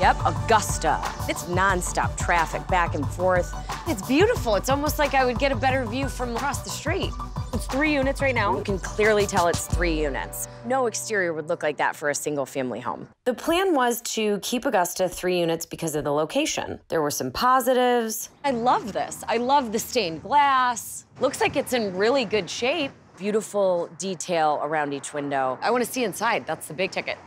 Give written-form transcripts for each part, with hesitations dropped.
Yep, Augusta. It's nonstop traffic back and forth. It's beautiful. It's almost like I would get a better view from across the street. It's 3 units right now. You can clearly tell it's 3 units. No exterior would look like that for a single family home. The plan was to keep Augusta 3 units because of the location. There were some positives. I love this. I love the stained glass. Looks like it's in really good shape. Beautiful detail around each window. I want to see inside. That's the big ticket.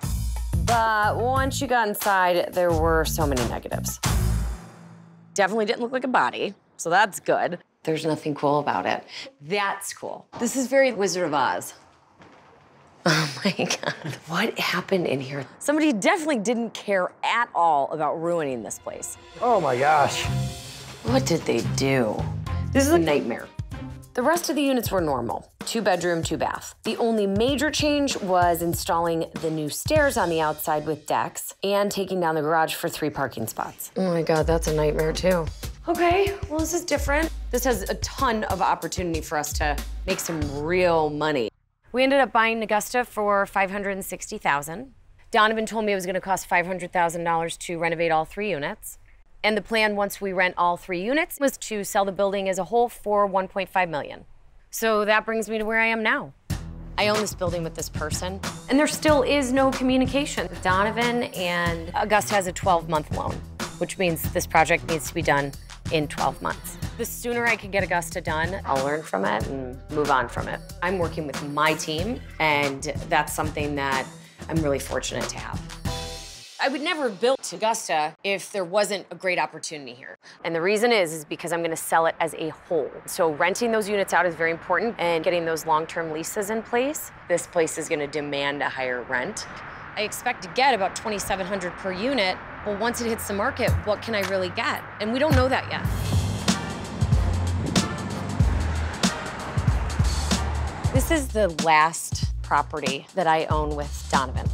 But once you got inside, there were so many negatives. Definitely didn't look like a body, so that's good. There's nothing cool about it. That's cool. This is very Wizard of Oz. Oh my God, what happened in here? Somebody definitely didn't care at all about ruining this place. Oh my gosh. What did they do? This is a nightmare. The rest of the units were normal, 2 bedroom, 2 bath. The only major change was installing the new stairs on the outside with decks and taking down the garage for 3 parking spots. Oh my God, that's a nightmare too. Okay, well, this is different. This has a ton of opportunity for us to make some real money. We ended up buying Augusta for $560,000. Donovan told me it was gonna cost $500,000 to renovate all 3 units. And the plan, once we rent all 3 units, was to sell the building as a whole for $1.5 million. So that brings me to where I am now. I own this building with this person, and there still is no communication. Donovan and Augusta has a 12-month loan, which means this project needs to be done in 12 months. The sooner I can get Augusta done, I'll learn from it and move on from it. I'm working with my team, and that's something that I'm really fortunate to have. I would never have built Augusta if there wasn't a great opportunity here. And the reason is because I'm gonna sell it as a whole. So renting those units out is very important, and getting those long-term leases in place. This place is gonna demand a higher rent. I expect to get about $2,700 per unit. Well, once it hits the market, what can I really get? And we don't know that yet. This is the last property that I own with Donovan.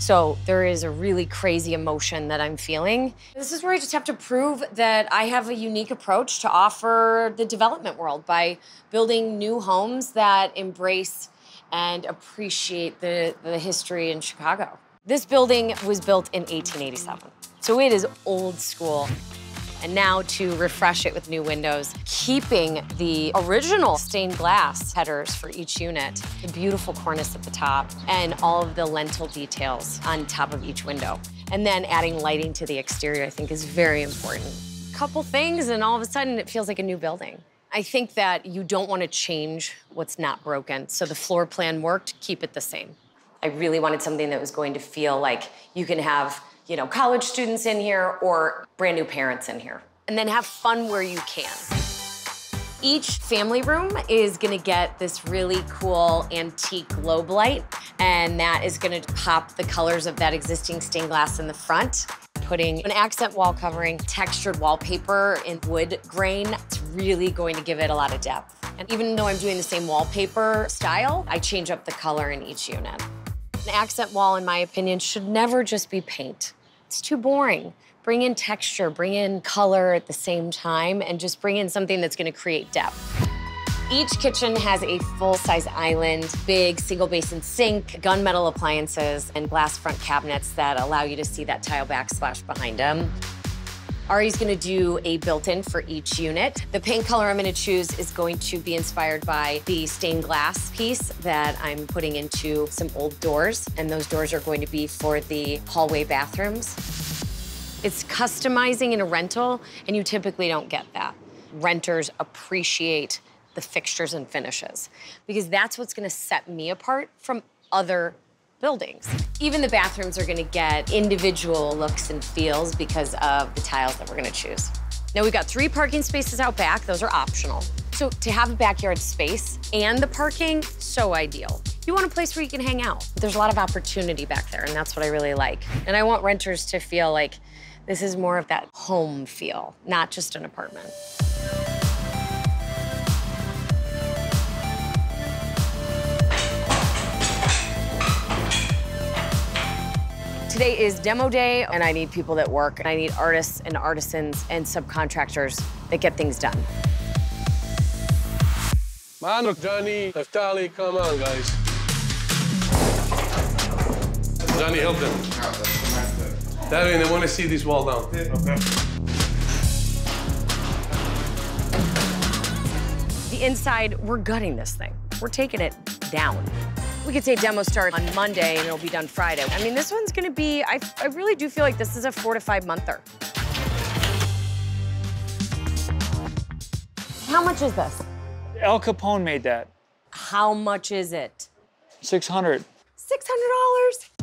So there is a really crazy emotion that I'm feeling. This is where I just have to prove that I have a unique approach to offer the development world by building new homes that embrace and appreciate the history in Chicago. This building was built in 1887, so it is old school. And now to refresh it with new windows, keeping the original stained glass headers for each unit, the beautiful cornice at the top, and all of the lentil details on top of each window. And then adding lighting to the exterior, I think, is very important. A couple things, and all of a sudden, it feels like a new building. I think that you don't want to change what's not broken, so the floor plan worked, keep it the same. I really wanted something that was going to feel like you can have, you know, college students in here or brand new parents in here. And then have fun where you can. Each family room is gonna get this really cool antique globe light, and that is gonna pop the colors of that existing stained glass in the front. Putting an accent wall covering, textured wallpaper in wood grain, it's really going to give it a lot of depth. And even though I'm doing the same wallpaper style, I change up the color in each unit. An accent wall, in my opinion, should never just be paint. It's too boring. Bring in texture, bring in color at the same time, and just bring in something that's gonna create depth. Each kitchen has a full-size island, big single-basin sink, gunmetal appliances, and glass front cabinets that allow you to see that tile backsplash behind them. Ari's gonna do a built-in for each unit. The paint color I'm gonna choose is going to be inspired by the stained glass piece that I'm putting into some old doors, and those doors are going to be for the hallway bathrooms. It's customizing in a rental, and you typically don't get that. Renters appreciate the fixtures and finishes, because that's what's gonna set me apart from other buildings. Even the bathrooms are gonna get individual looks and feels because of the tiles that we're gonna choose. Now we've got 3 parking spaces out back, those are optional. So to have a backyard space and the parking, so ideal. You want a place where you can hang out. There's a lot of opportunity back there, and that's what I really like. And I want renters to feel like this is more of that home feel, not just an apartment. Today is demo day, and I need people that work. I need artists and artisans and subcontractors that get things done. Manuk, Johnny, Neftali, come on, guys. Johnny, help them. Darren, I want to see this wall down. Yeah. Okay. The inside, we're gutting this thing. We're taking it down. We could say demo start on Monday and it'll be done Friday. I mean, this one's gonna be, I really do feel like this is a 4- to 5-monther. How much is this? El Capone made that. How much is it? $600. $600?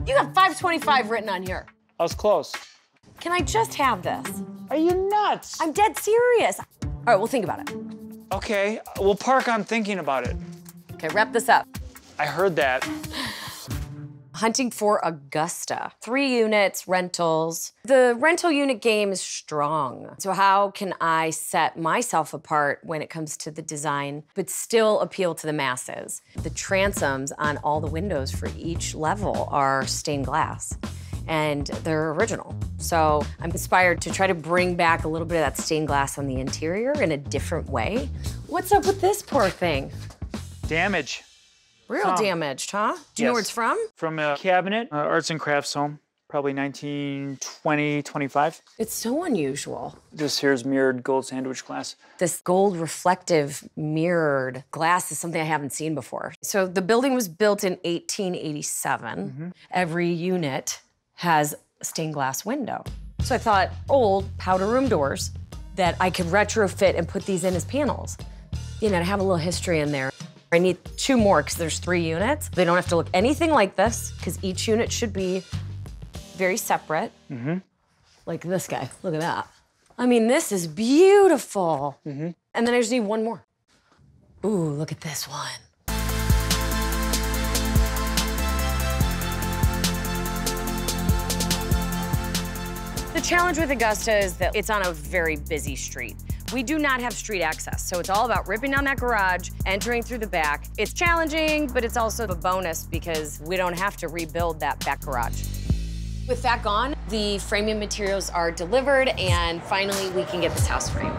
You got $525 written on here. I was close. Can I just have this? Are you nuts? I'm dead serious. All right, we'll think about it. Okay, we'll park on thinking about it. Okay, wrap this up. I heard that. Hunting for Augusta. 3 units, rentals. The rental unit game is strong. So how can I set myself apart when it comes to the design, but still appeal to the masses? The transoms on all the windows for each level are stained glass, and they're original. So I'm inspired to try to bring back a little bit of that stained glass on the interior in a different way. What's up with this poor thing? Damage. Real damaged, huh? Do you know where it's from? From a cabinet, arts and crafts home, probably 1920, 25. It's so unusual. This here's mirrored gold sandwich glass. This gold reflective mirrored glass is something I haven't seen before. So the building was built in 1887. Mm-hmm. Every unit has a stained glass window. So I thought old powder room doors that I could retrofit and put these in as panels. You know, to have a little history in there. I need 2 more because there's 3 units. They don't have to look anything like this because each unit should be very separate. Mm-hmm. Like this guy, look at that. I mean, this is beautiful. Mm-hmm. And then I just need 1 more. Ooh, look at this one. The challenge with Augusta is that it's on a very busy street. We do not have street access, so it's all about ripping down that garage, entering through the back. It's challenging, but it's also a bonus because we don't have to rebuild that back garage. With that gone, the framing materials are delivered, and finally, we can get this house framed.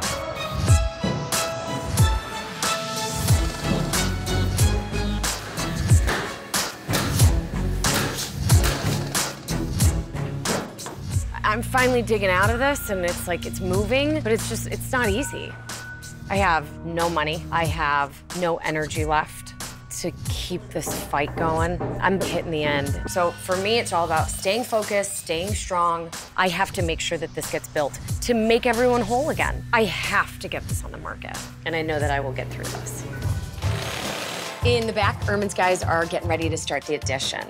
I'm finally digging out of this, and it's like, it's moving, but it's just, it's not easy. I have no money. I have no energy left to keep this fight going. I'm hitting the end. So for me, it's all about staying focused, staying strong. I have to make sure that this gets built to make everyone whole again. I have to get this on the market, and I know that I will get through this. In the back, Ehrman's guys are getting ready to start the addition.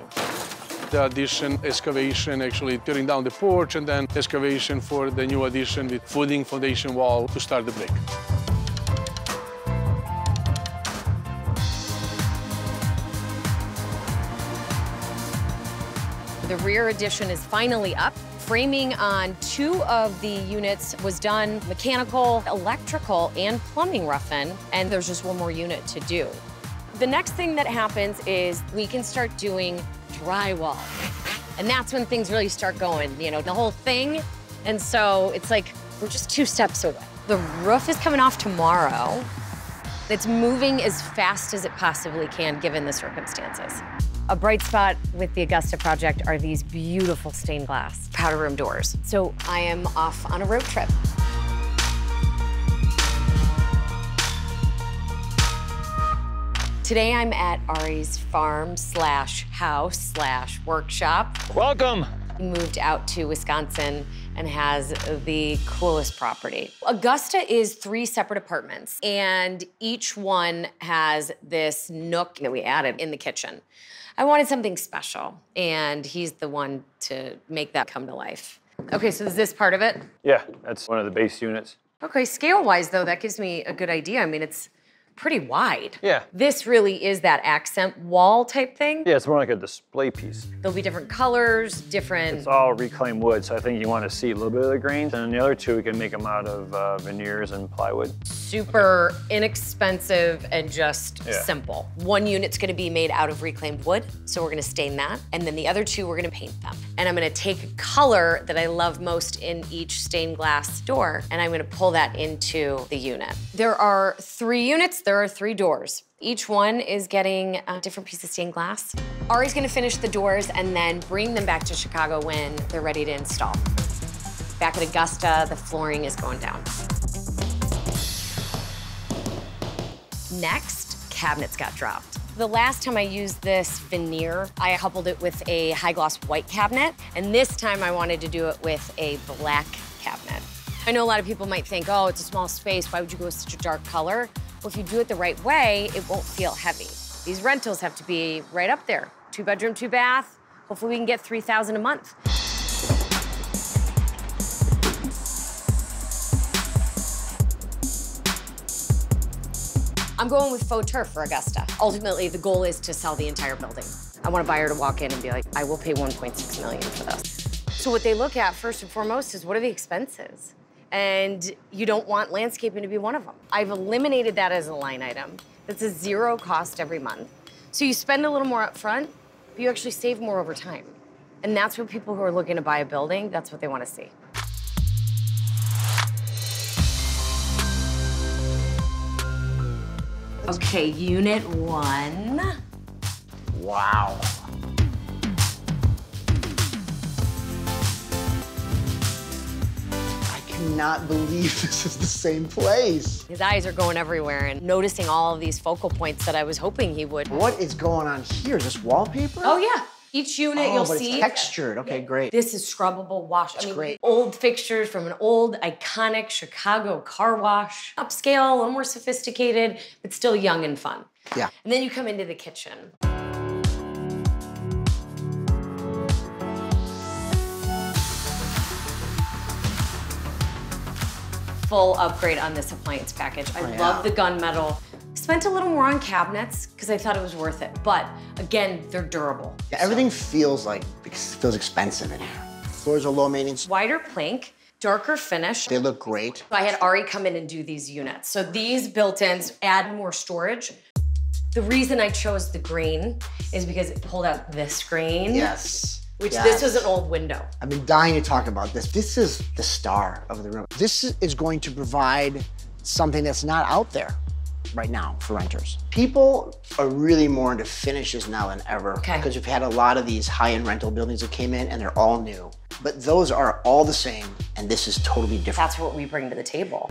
The addition, excavation, actually tearing down the porch, and then excavation for the new addition with footing, foundation wall to start the brick. The rear addition is finally up. Framing on 2 of the units was done, mechanical, electrical, and plumbing rough-in, and there's just 1 more unit to do. The next thing that happens is we can start doing drywall. And that's when things really start going, you know, the whole thing. And so it's like, we're just 2 steps away. The roof is coming off tomorrow. It's moving as fast as it possibly can, given the circumstances. A bright spot with the Augusta project are these beautiful stained glass powder room doors. So I am off on a road trip. Today I'm at Ari's farm / house / workshop. Welcome. He moved out to Wisconsin and has the coolest property. Augusta is 3 separate apartments, and each one has this nook that we added in the kitchen. I wanted something special, and he's the one to make that come to life. Okay, so is this part of it? Yeah, that's one of the base units. Okay, scale-wise though, that gives me a good idea. I mean, it's pretty wide. Yeah. This really is that accent wall type thing. Yeah, it's more like a display piece. There'll be different colors, different... It's all reclaimed wood, so I think you want to see a little bit of the grains. And the other 2, we can make them out of veneers and plywood. Super inexpensive and just simple. 1 unit's going to be made out of reclaimed wood, so we're going to stain that. And then the other 2, we're going to paint them. And I'm going to take a color that I love most in each stained glass door, and I'm going to pull that into the unit. There are 3 units there are three doors. Each one is getting a different piece of stained glass. Ari's gonna finish the doors and then bring them back to Chicago when they're ready to install. Back at Augusta, the flooring is going down. Next, cabinets got dropped. The last time I used this veneer, I coupled it with a high-gloss white cabinet, and this time I wanted to do it with a black cabinet. I know a lot of people might think, oh, it's a small space, why would you go with such a dark color? Well, if you do it the right way, it won't feel heavy. These rentals have to be right up there. 2 bedroom, 2 bath. Hopefully we can get $3,000 a month. I'm going with faux turf for Augusta. Ultimately, the goal is to sell the entire building. I want a buyer to walk in and be like, I will pay $1.6 million for this. So what they look at first and foremost is what are the expenses? And you don't want landscaping to be one of them. I've eliminated that as a line item. That's a zero cost every month. So you spend a little more up front, but you actually save more over time. And that's what people who are looking to buy a building, that's what they want to see. Okay, unit one. Wow. I cannot believe this is the same place. His eyes are going everywhere and noticing all of these focal points that I was hoping he would. What is going on here? Is this wallpaper? Oh, yeah. Each unit you'll see. It's textured. Okay, great. This is scrubbable wash. It's great. Old fixtures from an old, iconic Chicago car wash. Upscale, a little more sophisticated, but still young and fun. Yeah. And then you come into the kitchen. Full upgrade on this appliance package. I love the gunmetal. Spent a little more on cabinets because I thought it was worth it. But again, they're durable. Yeah, everything feels expensive in here. Floors are low maintenance. Wider plank, darker finish. They look great. I had Ari come in and do these units. So these built-ins add more storage. The reason I chose the green is because it pulled out this green. Yes. This was an old window. I've been dying to talk about this. This is the star of the room. This is going to provide something that's not out there right now for renters. People are really more into finishes now than ever because you've had a lot of these high-end rental buildings that came in and they're all new. But those are all the same and this is totally different. That's what we bring to the table.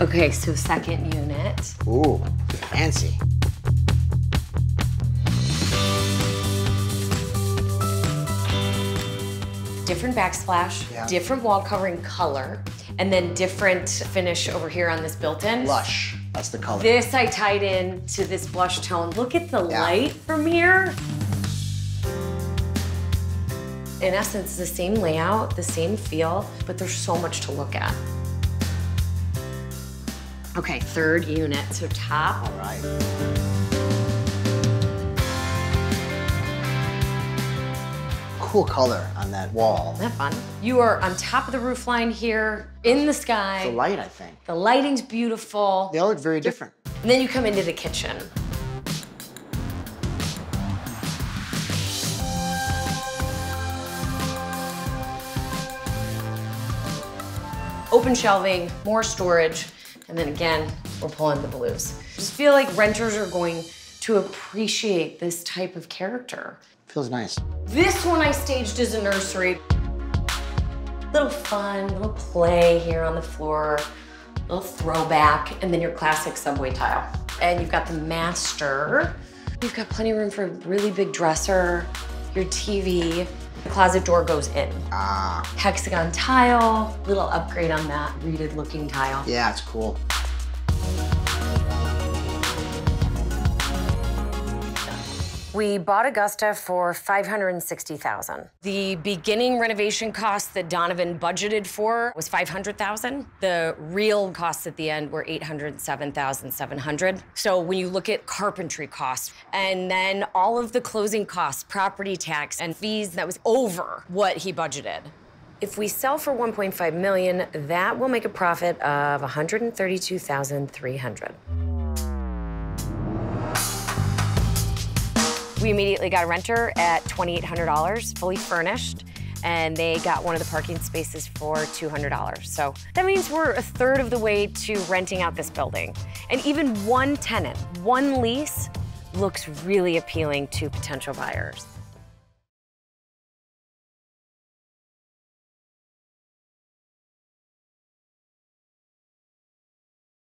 Okay, so second unit. Ooh, fancy. Different backsplash, different wall covering color, and then different finish over here on this built-in. Lush. That's the color. This I tied in to this blush tone. Look at the light from here. In essence, the same layout, the same feel, but there's so much to look at. Okay, third unit, so top. All right. Cool color on that wall. Isn't that fun? You are on top of the roof line here, in the sky. The light, I think. The lighting's beautiful. They all look very different. And then you come into the kitchen. Open shelving, more storage, and then again, we're pulling the blues. I just feel like renters are going to appreciate this type of character. Feels nice. This one I staged as a nursery. Little fun, little play here on the floor, little throwback, and then your classic subway tile. And you've got the master. You've got plenty of room for a really big dresser, your TV. The closet door goes in. Ah. Hexagon tile, little upgrade on that reeded looking tile. Yeah, it's cool. We bought Augusta for $560,000. The beginning renovation cost that Donovan budgeted for was $500,000. The real costs at the end were $807,700. So when you look at carpentry costs and then all of the closing costs, property tax and fees, that was over what he budgeted. If we sell for $1.5 million, that will make a profit of $132,300. We immediately got a renter at $2,800, fully furnished. and they got one of the parking spaces for $200. So that means we're a third of the way to renting out this building. And even one tenant, one lease, looks really appealing to potential buyers.